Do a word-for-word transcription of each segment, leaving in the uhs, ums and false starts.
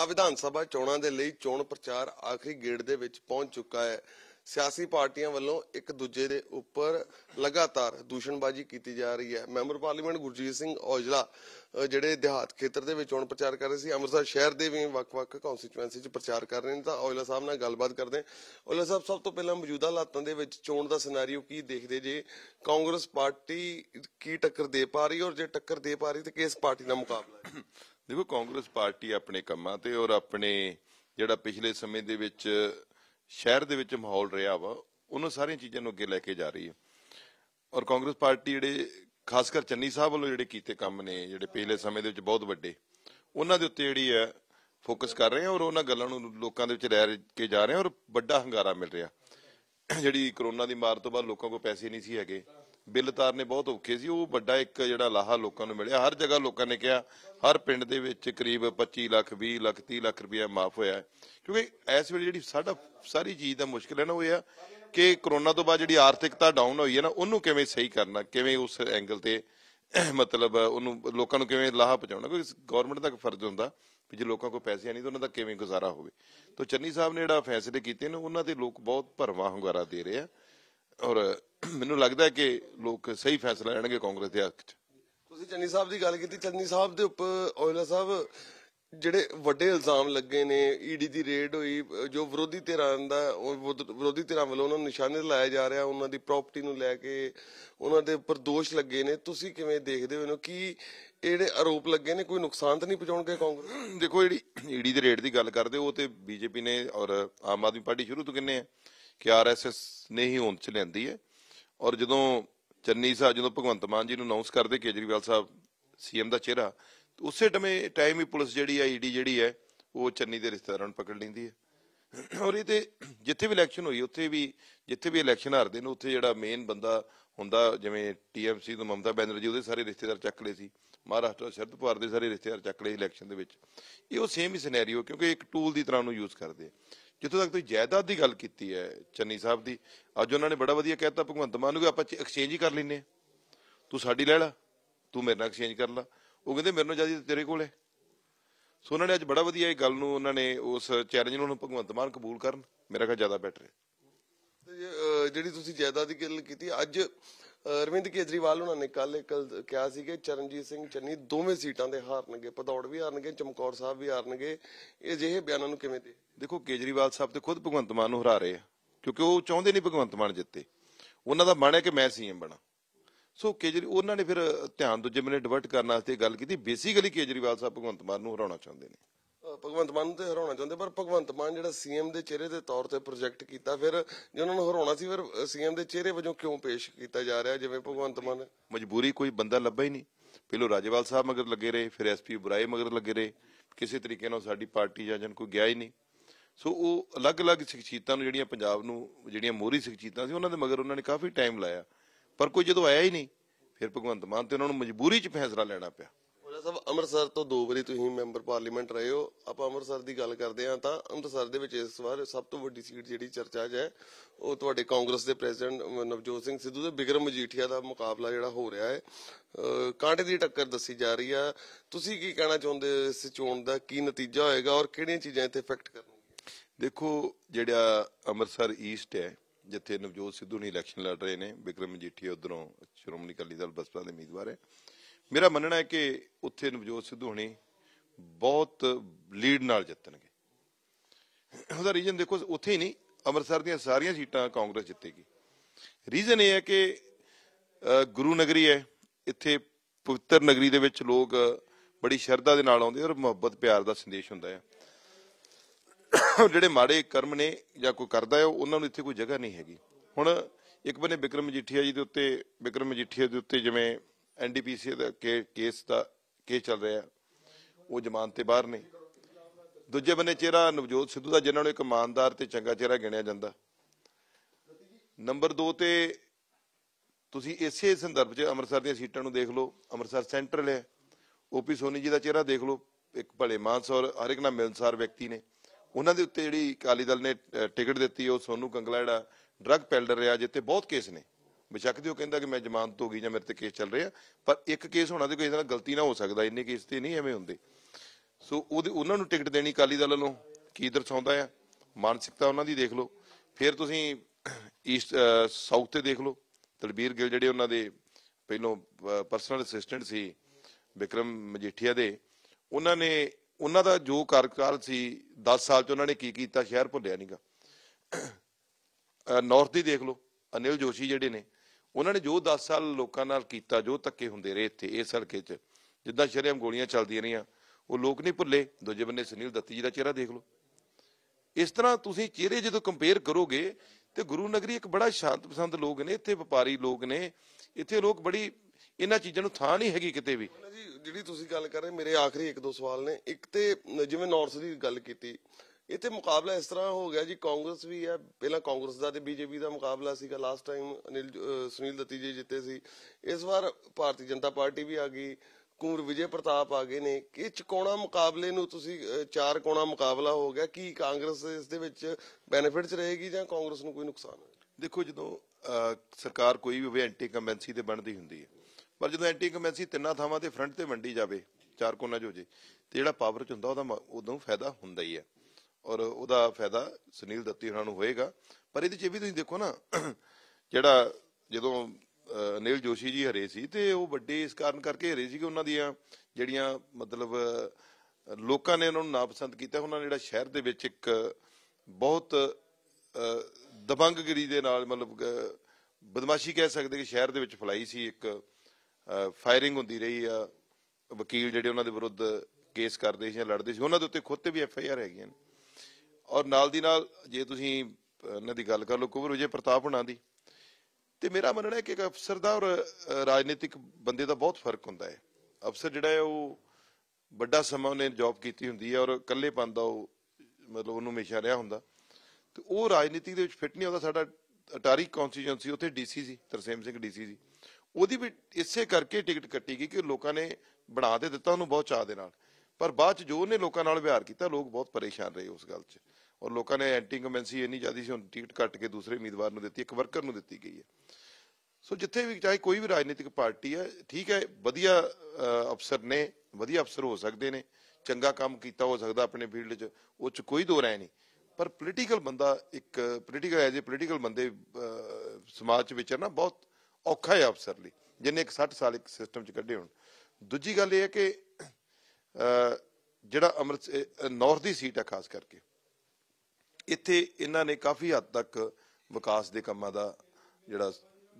विधान सभा चोणां दे लई चोण प्रचार आखिरी गेड़ दे विच पहुंच चुका है। सियासी पार्टियां वालों एक दूजे दे उपर लगातार दूषणबाजी की जा रही है। मैंबर पार्लीमेंट गुरजीत सिंह औजला जिहड़े देहात खेत्र दे विच चोण प्रचार कर रहे सी, अमृतसर शहर दे वी वख-वख कॉन्स्टिट्यूएंसी च प्रचार कर रहे ने तां औजला साहब नाल गलबात करदे हां। औजला साहब, सब तो पहला मौजूदा हालातां दे विच चोण दा सिनारियो की देखदे जे? कांग्रेस पार्टी की टक्कर दे पा रही और जे टक्कर दे पा रही तो किस पार्टी दा मुकाबला? देखो, कांग्रेस पार्टी अपने कामों ते और अपने जिहड़ा पिछले समय दे विच शहर दे विच माहौल रहा वा उन्हां सारियां चीज़ां नूं अगे लैके जा रही है। और कांग्रेस पार्टी जिहड़े खासकर चन्नी साहब वालों जिहड़े कीते काम ने जिहड़े पिछले समय दे विच बहुत वड्डे, उन्हां दे उत्ते जिहड़ी है फोकस कर रहे हैं और उन्हां गल्लां नूं लोकां दे विच रह के जा रहे हैं और वड्डा हंगारा मिल रहा। जिहड़ी करोना दी मार तों बाद लोकां कोल पैसे नहीं सी हैगे, बिल उतारने बहुत औखे सी, वो वड्डा एक जिहड़ा लाहा लोकां नूं मिलिया। हर जगह लोकां ने कहा हर पिंड दे विच करीब पच्ची लख भी लख तीह लख रुपया माफ होया, क्योंकि इस वेले जिहड़ी साडा सारी चीज़ दा मुश्किल है ना वो है कि करोना तो बाद जिहड़ी आर्थिकता डाउन होई है ना उन्हूं किवें सही करना, किवें उस एंगल ते मतलब उन्हूं लोकां नूं किवें लाहा पहुंचाउणा, क्योंकि गवर्नमेंट दा फर्ज हुंदा भी जे लोकां कोल पैसे नहीं तो उन्हां दा किवें गुजारा होवे। तो चन्नी साहब ने जिहड़ा फैसले कीते ने उन्हां ते लोक बहुत भरवा हुंगारा दे रहे हैं और ਮੈਨੂੰ ਲੱਗਦਾ ਕਿ ਲੋਕ ਸਹੀ ਫੈਸਲਾ ਲੈਣਗੇ ਕਾਂਗਰਸ ਦੇ ਹੱਕ ਚ। ਤੁਸੀਂ ਚੰਨੀ ਸਾਹਿਬ ਦੀ ਗੱਲ ਕੀਤੀ, ਚੰਨੀ ਸਾਹਿਬ ਦੇ ਉੱਪਰ ਔਜਲਾ ਸਾਹਿਬ ਜਿਹੜੇ ਵੱਡੇ ਇਲਜ਼ਾਮ ਲੱਗੇ ਨੇ, ਈਡੀ ਦੀ ਰੇਡ ਹੋਈ, ਜੋ ਵਿਰੋਧੀ ਧਿਰਾਂ ਦਾ ਵਿਰੋਧੀ ਧਿਰਾਂ ਵੱਲੋਂ ਉਹਨਾਂ ਨੂੰ ਨਿਸ਼ਾਨੇ ਲਾਇਆ ਜਾ ਰਿਹਾ, ਉਹਨਾਂ ਦੀ ਪ੍ਰੋਪਰਟੀ ਨੂੰ ਲੈ ਕੇ ਉਹਨਾਂ ਦੇ ਉੱਪਰ ਦੋਸ਼ ਲੱਗੇ ਨੇ, ਤੁਸੀਂ ਕਿਵੇਂ ਦੇਖਦੇ ਹੋ ਇਹਨੂੰ? ਕੀ ਜਿਹੜੇ ਆਰੋਪ ਲੱਗੇ ਨੇ ਕੋਈ ਨੁਕਸਾਨ ਤਾਂ ਨਹੀਂ ਪਹੁੰਚਾਉਣਗੇ ਕਾਂਗਰਸ? ਦੇਖੋ, ਜਿਹੜੀ ਈਡੀ ਦੀ ਰੇਡ ਦੀ ਗੱਲ ਕਰਦੇ ਉਹ ਤੇ ਬੀਜੇਪੀ ਨੇ ਔਰ ਆਮ ਆਦਮੀ ਪਾਰਟੀ ਸ਼ੁਰੂ ਤੋਂ ਕਹਿੰਦੇ ਆ ਕਿ ਆਰ ਐਸ ਐਸ ਨੇ ਹੀ ਹੋਂਦ ਚ ਲੈਂਦੀ ਹੈ। और जो चन्नी साहब जो भगवंत मान जी अनाउंस करते केजरीवाल साहब सी एम का चेहरा, तो उस टाइम ही पुलिस जी ई डी जी है वो चन्नी के रिश्तेदारों पकड़ लेंदी है। और ये जिथे भी इलैक्शन हुई उत्थे भी जिथे भी इलैक्शन हारते हैं उत्थे जो मेन बंदा होंदा जिवें टी एम सी तो ममता बैनर्जी वो सारे रिश्तेदार चक ले सी, महाराष्ट्र शरद पवार के सारे रिश्तेदार चक ले इलैक्शन के। सेम ही सिनेरियो क्योंकि एक टूल की तरह यूज़ करते हैं। जितों तक तुसीं जायदाद की गल की है चन्नी साहब की, अज उन्होंने बड़ा वधिया कहता भगवंत मान को आप एक्सचेंज ही कर लें, तू साड़ी लै ला, तू मेरे नाल एक्सचेंज कर ला, वो कहते मेरे नाल ज्यादा तेरे को है। सो उन्होंने अज बड़ा वधिया गल नूं उन्होंने उस चैलेंज नूं भगवंत मान कबूल कर, मेरा ख्याल ज्यादा बेटर है। जिहड़ी तुसीं जायदाद की गल की, अज अरविंद केजरीवाल उन्होंने कल एक कहा सी कि चरणजीत सिंह चन्नी दोवें सीटां ते हारनगे, भदौड़ भी हारनगे, चमकौर साहब भी हारनगे। ये अजिहे बयानां नूं किवें दे? देखो, केजरीवाल साहब तो खुद भगवंत मान नूं हरा रहे हैं क्योंकि वो चाहते नहीं भगवंत मान जिते, उन्हों का मन है कि मैं सी एम बना। सो केजरी उन्होंने फिर ध्यान दूजे बने डिवर्ट करने वास्ते गल की। बेसिकली केजरीवाल साहब भगवंत मान नूं हराना चाहते हैं, भगवंत मान तो हराना चाहते, पर भगवंत मान जो सी एम के चेहरे के तौर पर प्रोजैक्ट किया, फिर जो उन्होंने हराना सी फिर सी एम के चेहरे वजों क्यों पेश किया जा रहा? जिवें भगवंत मान मजबूरी कोई बंदा लभा ही नहीं, पहलों राजेवाल साहब मगर लगे रहे, फिर एस पी बुराए मगर लगे रहे, किसी तरीके नाल साडी पार्टी या जन कोई गया ही नहीं। सो वो अलग अलग शख्सियतां नूं जिहड़ियां पंजाब नूं जिहड़ियां मोहरी शख्सियतां सी उन्हां दे मगर उन्होंने काफ़ी टाइम लाया, पर कोई जदों आया ही नहीं फिर भगवंत मान ते उन्होंने मजबूरी च फैसला लैना पिया। ਸਾਹਿਬ, ਅੰਮ੍ਰਿਤਸਰ ਤੋਂ ਦੋ ਵਾਰੀ ਤੁਸੀਂ ਮੈਂਬਰ ਪਾਰਲੀਮੈਂਟ ਰਹੇ ਹੋ, ਆਪਾਂ ਅੰਮ੍ਰਿਤਸਰ ਦੀ ਗੱਲ ਕਰਦੇ ਹਾਂ ਤਾਂ ਅੰਮ੍ਰਿਤਸਰ ਦੇ ਵਿੱਚ ਇਸ ਵਾਰ ਸਭ ਤੋਂ ਵੱਡੀ ਸੀਟ ਜਿਹੜੀ ਚਰਚਾ 'ਚ ਹੈ ਉਹ ਤੁਹਾਡੇ ਕਾਂਗਰਸ ਦੇ ਪ੍ਰੈਜ਼ੀਡੈਂਟ ਨਵਜੋਤ ਸਿੰਘ ਸਿੱਧੂ ਦੇ ਬਿਕਰਮ ਮਜੀਠੀਆ ਦਾ ਮੁਕਾਬਲਾ ਜਿਹੜਾ ਹੋ ਰਿਹਾ ਹੈ, ਕਾਂਟੇ ਦੀ ਟੱਕਰ ਦੱਸੀ ਜਾ ਰਹੀ ਆ। ਤੁਸੀਂ ਕੀ ਕਹਿਣਾ ਚਾਹੁੰਦੇ ਹੋ? ਇਸ ਚੋਣ ਦਾ ਕੀ ਨਤੀਜਾ ਹੋਏਗਾ ਔਰ ਕਿਹੜੀਆਂ ਚੀਜ਼ਾਂ ਇੱਥੇ ਇਫੈਕਟ ਕਰਨਗੀਆਂ? ਦੇਖੋ, ਜਿਹੜਾ ਅੰਮ੍ਰਿਤਸਰ ਈਸਟ ਹੈ ਜਿੱਥੇ ਨਵਜੋਤ ਸਿੱਧੂ ਨੇ ਇਲੈਕਸ਼ਨ ਲੜ ਰਹੇ ਨੇ, ਬਿਕਰਮ ਮਜੀਠੀਆ ਉਧਰੋਂ ਸ਼੍ਰੋਮਣੀ ਅਕਾਲੀ ਦਲ ਬਸਪਾ ਦੇ ਉਮੀਦਵਾਰ ਹੈ। मेरा मनना है कि उत्थे नवजोत सिद्धू होनी बहुत लीड नाल जितणगे। उहदा रीजन देखो, उत्थे ही नहीं अमृतसर दीआं सारियां सीटां कांग्रेस जितेगी। रीजन यह है कि गुरु नगरी है, इत्थे पवित्र नगरी दे विच लोग बड़ी शरधा दे नाल आउंदे और मुहब्बत प्यार दा संदेश हुंदा है। जिहड़े माड़े कर्म ने जां कोई करदा है उन्हां नूं इत्थे कोई जगह नहीं हैगी। हुण एक बने बिक्रम मजिठिया जी दे उत्ते बिक्रम मजिठिया दे उत्ते जिवें एन डी पी सी का के, केस का केस चल रहा है, वो जमानत से बाहर ने। दूजे बने चेहरा नवजोत सिद्धू का जिन्होंने एक ईमानदार ते चंगा चेहरा गिणिया जाता। नंबर दो ते तुसी इसे संदर्भ च अमृतसर दी सीटां नूं देख लो, अमृतसर सेंट्रल है, ओ पी सोनी जी का चेहरा देख लो, एक भले मानस और हर एक नाल मिलनसार व्यक्ति ने। उन्हां दे उत्ते जिहड़ी अकाली दल ने टिकट दी वो सोनू कंगलाड़ा ड्रग पैलर रहा, जिते बहुत केस ने, बेशक तो कहता कि मैं जमानत हो गई या मेरे ते केस चल रहे हैं, पर एक केस होना तो किसी गलती ना हो सकता, इन्ने केस तो नहीं एवें होंदे। सो उन्हां नूं टिकट देनी अकाली दल नूं की दर्शाउंदा है, मानसिकता उन्हां दी देख लो। फिर तुसीं ईस्ट साउथ ते देख लो, तलबीर गिल जिहड़े उन्हां दे ਪਹਿਲੋਂ ਪਰਸਨਲ ਅਸਿਸਟੈਂਟ ਸੀ ਬਿਕਰਮ ਮਜੀਠਿਆ ਦੇ, ਉਹਨਾਂ ਨੇ ਉਹਨਾਂ ਦਾ ਜੋ ਕਾਰਜਕਾਲ ਸੀ ਦਸ ਸਾਲ ਚ ਉਹਨਾਂ ਨੇ ਕੀ ਕੀਤਾ ਸ਼ਹਿਰ ਭੁੱਲਿਆ ਨਹੀਂਗਾ। ਨਾਰਥ ਦੀ ਦੇਖ ਲਓ, ਅਨਿਲ ਜੋਸ਼ੀ ਜਿਹੜੇ ਨੇ ਉਹਨਾਂ ਨੇ ਜੋ ਦਸ ਸਾਲ ਲੋਕਾਂ ਨਾਲ ਕੀਤਾ, ਜੋ ਧੱਕੇ ਹੁੰਦੇ ਰਹੇ ਇੱਥੇ ਇਸ ਹਲਕੇ ਚ, ਜਿੱਦਾਂ ਸ਼ਰੇਆਮ ਗੋਲੀਆਂ ਚੱਲਦੀਆਂ ਰਹੀਆਂ, ਉਹ ਲੋਕ ਨਹੀਂ ਭੁੱਲੇ। ਦੂਜੇ ਬੰਨੇ ਸੁਨੀਲ ਦੱਤੀ ਜੀ ਦਾ ਚਿਹਰਾ ਦੇਖ ਲਓ। ਇਸ ਤਰ੍ਹਾਂ ਤੁਸੀਂ ਚਿਹਰੇ ਜਦੋਂ ਕੰਪੇਅਰ ਕਰੋਗੇ ਤੇ ਗੁਰੂ ਨਗਰੀ ਇੱਕ ਬੜਾ ਸ਼ਾਂਤ ਪਸੰਦ ਲੋਕ ਨੇ, ਇੱਥੇ ਵਪਾਰੀ ਲੋਕ ਨੇ, ਇੱਥੇ ਲੋਕ ਬੜੀ ਇਹਨਾਂ ਚੀਜ਼ਾਂ ਨੂੰ ਥਾਂ ਨਹੀਂ ਹੈਗੀ ਕਿਤੇ ਵੀ। ਜਿਹੜੀ ਤੁਸੀਂ ਗੱਲ ਕਰ ਰਹੇ, ਮੇਰੇ ਆਖਰੀ ਇੱਕ ਦੋ ਸਵਾਲ ਨੇ। ਇੱਕ ਤੇ ਜਿਵੇਂ ਨਾਰਥ ਦੀ ਗੱਲ ਕੀਤੀ, ਇੱਥੇ ਮੁਕਾਬਲਾ ਇਸ ਤਰ੍ਹਾਂ ਹੋ ਗਿਆ ਜੀ, ਕਾਂਗਰਸ ਵੀ ਹੈ, ਪਹਿਲਾਂ ਕਾਂਗਰਸ ਦਾ ਤੇ ਬੀਜੇਪੀ ਦਾ ਮੁਕਾਬਲਾ ਸੀਗਾ। ਲਾਸਟ ਟਾਈਮ ਅਨਿਲ ਸੁਨੀਲ ਦੱਤੀ ਜੀ ਜਿੱਤੇ ਸੀ, ਇਸ ਵਾਰ ਭਾਰਤੀ ਜਨਤਾ ਪਾਰਟੀ ਵੀ ਆ ਗਈ, ਕੁੰਵਰ ਵਿਜੇ ਪ੍ਰਤਾਪ ਆ ਗਏ ਨੇ। ਇਹ ਚਕੋਣਾ ਮੁਕਾਬਲੇ ਨੂੰ ਤੁਸੀਂ ਚਾਰ ਕੋਣਾ ਮੁਕਾਬਲਾ ਹੋ ਗਿਆ, ਕੀ ਕਾਂਗਰਸ ਇਸ ਦੇ ਵਿੱਚ ਬੈਨੀਫਿਟ ਚ ਰਹੇਗੀ ਜਾਂ ਕਾਂਗਰਸ ਨੂੰ ਕੋਈ ਨੁਕਸਾਨ ਹੋਏਗਾ? ਦੇਖੋ, ਜਦੋਂ ਸਰਕਾਰ ਕੋਈ ਵੀ ਹੋਵੇ ਐਂਟੀ ਇਨਕੰਬੈਂਸੀ ਤੇ ਬਣਦੀ ਹੁੰਦੀ ਹੈ, ਪਰ ਜਦੋਂ ਐਂਟੀ ਇਨਕੰਬੈਂਸੀ ਤਿੰਨਾਂ ਥਾਵਾਂ ਤੇ ਫਰੰਟ ਤੇ ਵੰਡੀ ਜਾਵੇ, ਚਾਰ ਕੋਨਾ ਚ ਹੋ ਜੇ, ਤੇ ਜਿਹੜਾ ਪਾਵਰ ਚ ਹੁੰਦਾ ਉਹਦਾ ਉਦੋਂ ਫਾਇਦਾ ਹੁੰਦਾ ਹੀ ਹੈ, ਔਰ ਉਹਦਾ ਫਾਇਦਾ ਸੁਨੀਲ ਦੱਤੀ ਉਹਨਾਂ ਨੂੰ ਹੋਏਗਾ। ਪਰ ਇਹਦੇ ਚ ਇਹ ਵੀ ਤੁਸੀਂ ਦੇਖੋ ਨਾ, ਜਿਹੜਾ ਜਦੋਂ ਅਨਿਲ ਜੋਸ਼ੀ ਜੀ ਹਰੇ ਸੀ ਤੇ ਉਹ ਵੱਡੇ ਇਸ ਕਾਰਨ ਕਰਕੇ ਹਰੇ ਸੀ ਕਿ ਉਹਨਾਂ ਦੀਆਂ ਜਿਹੜੀਆਂ ਮਤਲਬ ਲੋਕਾਂ ਨੇ ਉਹਨਾਂ ਨੂੰ ਨਾਪਸੰਦ ਕੀਤਾ, ਉਹਨਾਂ ਨੇ ਜਿਹੜਾ ਸ਼ਹਿਰ ਦੇ ਵਿੱਚ ਇੱਕ ਬਹੁਤ ਦਬੰਗਗਿਰੀ ਦੇ ਨਾਲ, ਮਤਲਬ ਬਦਮਾਸ਼ੀ ਕਹਿ ਸਕਦੇ ਕਿ ਸ਼ਹਿਰ ਦੇ ਵਿੱਚ ਫੈਲਾਈ ਸੀ, ਇੱਕ ਫਾਇਰਿੰਗ ਹੁੰਦੀ ਰਹੀ ਆ, ਵਕੀਲ ਜਿਹੜੇ ਉਹਨਾਂ ਦੇ ਵਿਰੁੱਧ ਕੇਸ ਕਰਦੇ ਸੀ ਜਾਂ ਲੜਦੇ ਸੀ ਉਹਨਾਂ ਦੇ ਉੱਤੇ ਖੁਦ ਤੇ ਵੀ ਐਫ ਆਈ ਆਰ ਹੈਗੀਆਂ ਨੇ। ਔਰ ਨਾਲ ਦੀ ਨਾਲ ਜੇ ਤੁਸੀਂ ਇਹਨਾਂ ਦੀ ਗੱਲ ਕਰ ਲਓ ਕੁੰਵਰ ਵਿਜੇ ਪ੍ਰਤਾਪ ਹੁਣਾਂ ਦੀ, ਤੇ ਮੇਰਾ ਮੰਨਣਾ ਹੈ ਕਿ ਇੱਕ ਅਫਸਰ ਦਾ ਔਰ ਰਾਜਨੀਤਿਕ ਬੰਦੇ ਦਾ ਬਹੁਤ ਫਰਕ ਹੁੰਦਾ ਹੈ। ਅਫਸਰ ਜਿਹੜਾ ਹੈ ਉਹ ਵੱਡਾ ਸਮਾਂ ਉਹਨੇ ਜੌਬ ਕੀਤੀ ਹੁੰਦੀ ਹੈ ਔਰ ਇਕੱਲੇਪਨ ਦਾ ਉਹ ਮਤਲਬ ਉਹਨੂੰ ਹਮੇਸ਼ਾ ਰਿਹਾ ਹੁੰਦਾ, ਤੇ ਉਹ ਰਾਜਨੀਤੀ ਦੇ ਵਿੱਚ ਫਿੱਟ ਨਹੀਂ ਆਉਂਦਾ। ਸਾਡਾ ਅਟਾਰੀ ਕੌਂਸਟੀਚੁਐਂਸੀ ਉੱਥੇ ਡੀਸੀ ਸੀ, ਤਰਸੇਮ ਸਿੰਘ ਡੀਸੀ ਸੀ, ਉਹਦੀ ਵੀ ਇਸੇ ਕਰਕੇ ਟਿਕਟ ਕੱਟੀ ਗਈ ਕਿ ਲੋਕਾਂ ਨੇ ਬਣਾ ਤੇ ਦਿੱਤਾ ਉਹਨੂੰ ਬਹੁਤ ਚਾਅ ਦੇ ਨਾਲ, ਪਰ ਬਾਅਦ 'ਚ ਜੋ ਉਹਨੇ ਲੋਕਾਂ ਨਾਲ ਵਿਹਾਰ ਕੀਤਾ ਲੋਕ ਬਹੁਤ ਪਰੇਸ਼ਾਨ ਰਹੇ ਉਸ ਗੱਲ 'ਚ, ਔਰ ਲੋਕਾਂ ਨੇ ਐਂਟੀ ਇਨਕੰਬੈਂਸੀ ਇੰਨੀ ਜ਼ਿਆਦਾ ਸੀ, ਹੁਣ ਟਿਕਟ ਕੱਟ ਕੇ ਦੂਸਰੇ ਉਮੀਦਵਾਰ ਨੂੰ ਦਿੱਤੀ, ਇੱਕ ਵਰਕਰ ਨੂੰ ਦਿੱਤੀ ਗਈ ਹੈ। ਸੋ ਜਿੱਥੇ ਵੀ ਚਾਹੇ ਕੋਈ ਵੀ ਰਾਜਨੀਤਿਕ ਪਾਰਟੀ ਹੈ, ਠੀਕ ਹੈ, ਵਧੀਆ ਅਫਸਰ ਨੇ, ਵਧੀਆ ਅਫਸਰ ਹੋ ਸਕਦੇ ਨੇ, ਚੰਗਾ ਕੰਮ ਕੀਤਾ ਹੋ ਸਕਦਾ ਆਪਣੇ ਫੀਲਡ 'ਚ, ਉਹ 'ਚ ਕੋਈ ਦੋ ਰਾਏ ਨਹੀਂ, ਪਰ ਪੋਲੀਟੀਕਲ ਬੰਦਾ ਇੱਕ ਪੋਲੀਟੀਕਲ ਐਜ ਏ ਪੋਲੀਟੀਕਲ ਬੰਦੇ ਸਮਾਜ 'ਚ ਵਿਚਰਨਾ ਬਹੁਤ ਔਖਾ ਹੈ ਅਫਸਰ ਲਈ, ਜਿਹਨੇ ਇੱਕ ਸੱਠ ਸਾਲ ਇੱਕ ਸਿਸਟਮ 'ਚ ਕੱਢੇ ਹੋਣ। ਦੂਜੀ ਗੱਲ ਇਹ ਹੈ ਕਿ ਜਿਹੜਾ ਅੰਮ੍ਰਿਤ ਨਾਰਥ ਦੀ ਸੀਟ ਹੈ ਖਾਸ ਕਰਕੇ, ਇੱਥੇ ਇਹਨਾਂ ਨੇ ਕਾਫੀ ਹੱਦ ਤੱਕ ਵਿਕਾਸ ਦੇ ਕੰਮਾਂ ਦਾ ਜਿਹੜਾ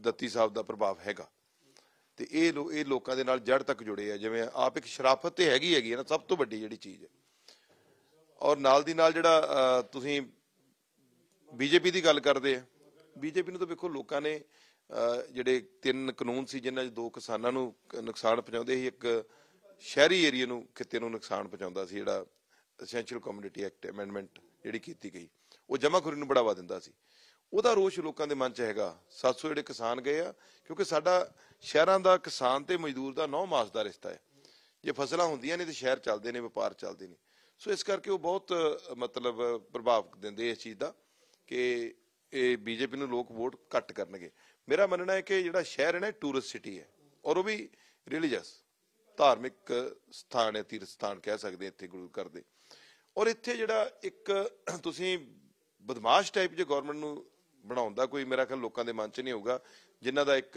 ਦੱਤੀ ਸਾਹਿਬ ਦਾ ਪ੍ਰਭਾਵ ਹੈਗਾ, ਤੇ ਇਹ ਲੋ ਇਹ ਲੋਕਾਂ ਦੇ ਨਾਲ ਜੜ ਤੱਕ ਜੁੜੇ ਆ। ਜਿਵੇਂ ਆਪ ਇੱਕ ਸ਼ਰਾਫਤ ਤੇ ਹੈਗੀ ਹੈਗੀ ਨਾ, ਸਭ ਤੋਂ ਵੱਡੀ ਜਿਹੜੀ ਚੀਜ਼ ਹੈ। ਔਰ ਨਾਲ ਦੀ ਨਾਲ ਜਿਹੜਾ ਤੁਸੀਂ ਬੀਜੇਪੀ ਦੀ ਗੱਲ ਕਰਦੇ ਆ, ਬੀਜੇਪੀ ਨੂੰ ਤਾਂ ਵੇਖੋ ਲੋਕਾਂ ਨੇ ਜਿਹੜੇ ਤਿੰਨ ਕਾਨੂੰਨ ਸੀ ਜਿਨ੍ਹਾਂ 'ਚ ਦੋ ਕਿਸਾਨਾਂ ਨੂੰ ਨੁਕਸਾਨ ਪਹੁੰਚਾਉਂਦੇ ਸੀ, ਇੱਕ ਸ਼ਹਿਰੀ ਏਰੀਏ ਨੂੰ ਖਿੱਤੇ ਨੂੰ ਨੁਕਸਾਨ ਪਹੁੰਚਾਉਂਦਾ ਸੀ, ਜਿਹੜਾ ਅਸੈਂਸ਼ੀਅਲ ਕਮੋਡਿਟੀ ਐਕਟ ਅਮੈਂਡਮੈਂਟ ਜਿਹੜੀ ਕੀਤੀ ਗਈ, ਉਹ ਜਮਾਖੋਰੀ ਨੂੰ ਬੜਾਵਾ ਦਿੰਦਾ ਸੀ। ਉਹਦਾ ਰੋਸ਼ ਲੋਕਾਂ ਦੇ ਮਨ 'ਚ ਹੈਗਾ। ਸੱਤ ਸੌ ਜਿਹੜੇ ਕਿਸਾਨ ਗਏ ਆ, ਕਿਉਂਕਿ ਸਾਡਾ ਸ਼ਹਿਰਾਂ ਦਾ ਕਿਸਾਨ ਤੇ ਮਜ਼ਦੂਰ ਦਾ ਨੌ ਮਾਸ ਦਾ ਰਿਸ਼ਤਾ ਹੈ। ਜੇ ਫਸਲਾਂ ਹੁੰਦੀਆਂ ਨੇ ਤੇ ਸ਼ਹਿਰ ਚੱਲਦੇ ਨੇ, ਵਪਾਰ ਚੱਲਦੇ ਨੇ, ਸੋ ਇਸ ਕਰਕੇ ਉਹ ਬਹੁਤ ਮਤਲਬ ਪ੍ਰਭਾਵ ਦਿੰਦੇ ਇਸ ਚੀਜ਼ ਦਾ ਕਿ ਇਹ ਬੀਜੇਪੀ ਨੂੰ ਲੋਕ ਵੋਟ ਘੱਟ ਕਰਨਗੇ। ਮੇਰਾ ਮੰਨਣਾ ਹੈ ਕਿ ਜਿਹੜਾ ਸ਼ਹਿਰ ਹੈ ਨਾ, ਟੂਰਿਸਟ ਸਿਟੀ ਹੈ, ਔਰ ਉਹ ਵੀ ਰਿਲੀਜੀਅਸ ਧਾਰਮਿਕ ਸਥਾਨ ਹੈ, ਤੀਰਥ ਸਥਾਨ ਕਹਿ ਸਕਦੇ ਇੱਥੇ ਗੁਰੂ ਘਰ ਦੇ। ਔਰ ਇੱਥੇ ਜਿਹੜਾ ਇੱਕ ਤੁਸੀਂ ਬਦਮਾਸ਼ ਟਾਈਪ ਜੇ ਗੌਰਮੈਂਟ ਨੂੰ ਬਣਾਉਣ ਦਾ ਕੋਈ ਮੇਰਾ ਖਿਆਲ ਲੋਕਾਂ ਦੇ ਮਨ 'ਚ ਨਹੀਂ ਹੋਊਗਾ, ਜਿਨ੍ਹਾਂ ਦਾ ਇੱਕ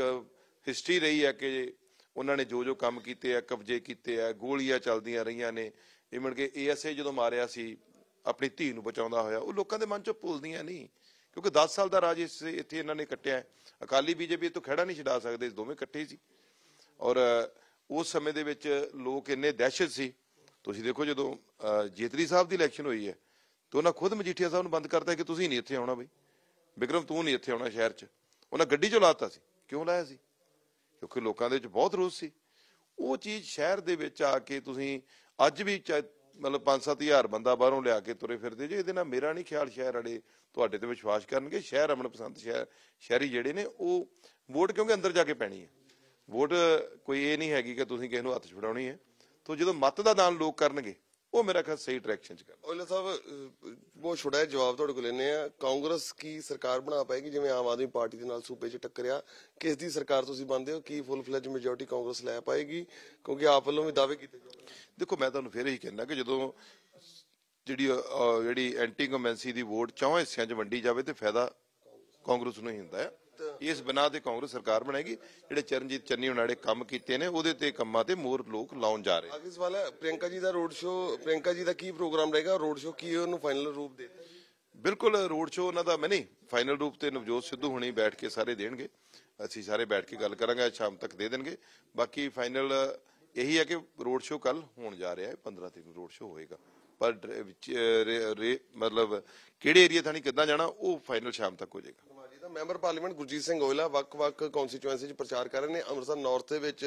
ਹਿਸਟਰੀ ਰਹੀ ਹੈ ਕਿ ਉਹਨਾਂ ਨੇ ਜੋ ਜੋ ਕੰਮ ਕੀਤੇ ਆ, ਕਬਜ਼ੇ ਕੀਤੇ ਆ, ਗੋਲੀਆਂ ਚੱਲਦੀਆਂ ਰਹੀਆਂ ਨੇ। ਇਹ ਮਿਲ ਕੇ ਏ ਐਸ ਏ ਜਦੋਂ ਮਾਰਿਆ ਸੀ ਆਪਣੀ ਧੀ ਨੂੰ ਬਚਾਉਂਦਾ ਹੋਇਆ, ਉਹ ਲੋਕਾਂ ਦੇ ਮਨ 'ਚੋਂ ਭੁੱਲਦੀਆਂ ਨਹੀਂ, ਕਿਉਂਕਿ ਦਸ ਸਾਲ ਦਾ ਰਾਜ ਇਸ ਇੱਥੇ ਇਹਨਾਂ ਨੇ ਕੱਟਿਆ। ਅਕਾਲੀ ਬੀਜੇਪੀ ਤੋਂ ਖਹਿੜਾ ਨਹੀਂ ਛਡਾ ਸਕਦੇ, ਦੋਵੇਂ ਇਕੱਠੇ ਸੀ, ਔਰ ਉਸ ਸਮੇਂ ਦੇ ਵਿੱਚ ਲੋਕ ਇੰਨੇ ਦਹਿਸ਼ਤ ਸੀ। ਤੁਸੀਂ ਦੇਖੋ ਜਦੋਂ ਜੇਤਲੀ ਸਾਹਿਬ ਦੀ ਇਲੈਕਸ਼ਨ ਹੋਈ ਹੈ ਤਾਂ ਉਹਨਾਂ ਖੁਦ ਮਜੀਠੀਆ ਸਾਹਿਬ ਨੂੰ ਬੰਦ ਕਰਤਾ ਕਿ ਤੁਸੀਂ ਨਹੀਂ ਇੱਥੇ ਆਉਣਾ ਬਈ ਬਿਕਰਮ, ਤੂੰ ਨਹੀਂ ਇੱਥੇ ਆਉਣਾ ਸ਼ਹਿਰ 'ਚ। ਉਹਨਾਂ ਗੱਡੀ 'ਚੋਂ ਲਾਤਾ ਸੀ। ਕਿਉਂ ਲਾਇਆ ਸੀ? ਕਿਉਂਕਿ ਲੋਕਾਂ ਦੇ ਵਿੱਚ ਬਹੁਤ ਰੋਸ ਸੀ। ਉਹ ਚੀਜ਼ ਸ਼ਹਿਰ ਦੇ ਵਿੱਚ ਆ ਕੇ ਤੁਸੀਂ ਅੱਜ ਵੀ ਮਤਲਬ ਪੰਜ ਸੱਤ ਹਜ਼ਾਰ ਬੰਦਾ ਬਾਹਰੋਂ ਲਿਆ ਕੇ ਤੁਰੇ ਫਿਰਦੇ ਜੇ, ਇਹਦੇ ਨਾਲ ਮੇਰਾ ਨਹੀਂ ਖਿਆਲ ਸ਼ਹਿਰ ਵਾਲੇ ਤੁਹਾਡੇ ਤੇ ਵਿਸ਼ਵਾਸ ਕਰਨਗੇ। ਸ਼ਹਿਰ ਅਮਨ ਪਸੰਦ ਸ਼ਹਿਰ ਸ਼ਹਿਰੀ ਜਿਹੜੇ ਨੇ, ਉਹ ਵੋਟ ਕਿਉਂਕਿ ਅੰਦਰ ਜਾ ਕੇ ਪੈਣੀ ਹੈ। ਵੋਟ ਕੋਈ ਇਹ ਨਹੀਂ ਹੈਗੀ ਕਿ ਤੁਸੀਂ ਕਿਸੇ ਨੂੰ ਹੱਥ ਛੁਡਾਉਣੀ ਹੈ। ਤਾਂ ਜਦੋਂ ਮੱਤ ਦਾ ਦਾਨ ਲੋਕ ਕਰਨਗੇ, ਉਹ ਮੇਰਾ ਖਿਆਲ ਸਹੀ ਡਾਇਰੈਕਸ਼ਨ 'ਚ ਕਰਦਾ। ਓਲਾ ਸਾਹਿਬ, ਬਹੁਤ ਛੋਟਾ ਜਿਹਾ ਜਵਾਬ ਤੁਹਾਡੇ ਕੋਲ ਲੈਂਦੇ ਆ। ਕਾਂਗਰਸ ਕੀ ਸਰਕਾਰ ਬਣਾ ਪਾਏਗੀ ਜਿਵੇਂ ਆਮ ਆਦਮੀ ਪਾਰਟੀ ਦੇ ਨਾਲ ਸੂਬੇ 'ਚ ਟੱਕਰਿਆ? ਕਿਸ ਦੀ ਸਰਕਾਰ ਤੁਸੀਂ ਬਣਦੇ ਹੋ? ਕੀ ਫੁੱਲ ਫਲੈਜ ਮੈਜੋਰਟੀ ਕਾਂਗਰਸ ਲੈ ਪਾਏਗੀ? ਕਿਉਂਕਿ ਆਪ ਵੱਲੋਂ ਵੀ ਦਾਅਵੇ ਕੀਤੇ ਜਾਂਦੇ। देखो मैं तुहानूं फिर यही कहना कि जो जी जी एंटी कंबैंसी की वोट चौं हिस्सों च वंडी जाए तो फायदा कांग्रेस नूं ही हुंदा है। इस बिना तो कांग्रेस सरकार बनाएगी। जिहड़े चरणजीत चन्नी उन्हां ने काम कीते ने उहदे ते कम्मां ते मोर लोक लाउण जा रहे। अगला सवाल है प्रियंका जी का रोड शो, प्रियंका जी का की प्रोग्राम रहेगा? रोड शो की उहनूं फाइनल रूप दे? बिल्कुल रोड शो उन्हां दा मैं नहीं, फाइनल रूप तो नवजोत सिद्धू हुणे बैठ के सारे देणगे, असीं सारे बैठ के गल करांगे, शाम तक दे देणगे। बाकी फाइनल यही है कि रोड शो कल होण जा रहा है, पंद्रह तरीक नूं रोड शो होएगा। पर मतलब किहड़े एरिया थाणी किदां जाणा वो फाइनल शाम तक हो जाएगा। ਮੈਂਬਰ ਪਾਰਲੀਮੈਂਟ ਗੁਰਜੀਤ ਸਿੰਘ ਔਜਲਾ ਵੱਖ-ਵੱਖ ਕੌਂਸਟੀਚੁਐਂਸੀ 'ਚ ਪ੍ਰਚਾਰ ਕਰ ਰਹੇ ਨੇ। ਅੰਮ੍ਰਿਤਸਰ ਨਾਰਥ ਦੇ ਵਿੱਚ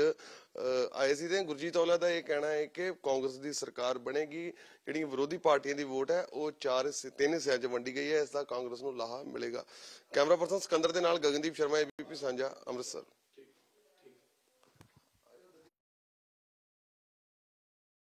ਆਏ ਸੀ ਤੇ ਗੁਰਜੀਤ ਔਜਲਾ ਦਾ ਇਹ ਕਹਿਣਾ ਹੈ ਕਿ ਕਾਂਗਰਸ ਦੀ ਸਰਕਾਰ ਬਣੇਗੀ, ਜਿਹੜੀ ਵਿਰੋਧੀ ਪਾਰਟੀਆਂ ਦੀ ਵੋਟ ਹੈ ਉਹ ਚਾਰ ਤਿੰਨ ਹਿੱਸਿਆਂ 'ਚ ਵੰਡੀ ਗਈ ਹੈ, ਇਸ ਦਾ ਕਾਂਗਰਸ ਨੂੰ ਲਾਹਾ ਮਿਲੇਗਾ। ਕੈਮਰਾ ਪਰਸਨ ਸਿਕੰਦਰ ਦੇ ਨਾਲ Gagandeep Sharma, A B P ਸਾਂਝਾ, ਅੰਮ੍ਰਿਤਸਰ।